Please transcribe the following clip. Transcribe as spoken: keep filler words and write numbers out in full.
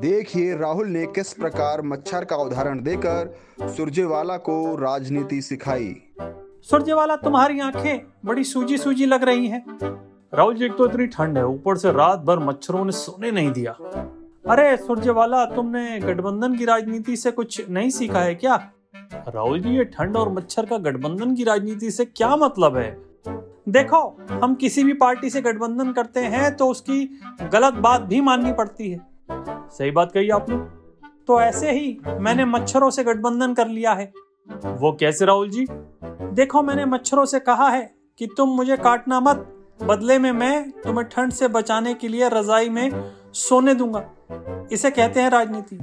देखिए राहुल ने किस प्रकार मच्छर का उदाहरण देकर सुरजेवाला को राजनीति सिखाई। सुरजेवाला, तुम्हारी आंखें बड़ी सूजी सूजी लग रही हैं। राहुल जी, एक तो इतनी ठंड है, ऊपर से रात भर मच्छरों ने सोने नहीं दिया। अरे सुरजेवाला, तुमने गठबंधन की राजनीति से कुछ नहीं सीखा है क्या? राहुल जी, ये ठंड और मच्छर का गठबंधन की राजनीति से क्या मतलब है? देखो, हम किसी भी पार्टी से गठबंधन करते हैं तो उसकी गलत बात भी माननी पड़ती है। सही बात कही आपने। तो ऐसे ही मैंने मच्छरों से गठबंधन कर लिया है। वो कैसे राहुल जी? देखो, मैंने मच्छरों से कहा है कि तुम मुझे काटना मत, बदले में मैं तुम्हें ठंड से बचाने के लिए रजाई में सोने दूंगा। इसे कहते हैं राजनीति।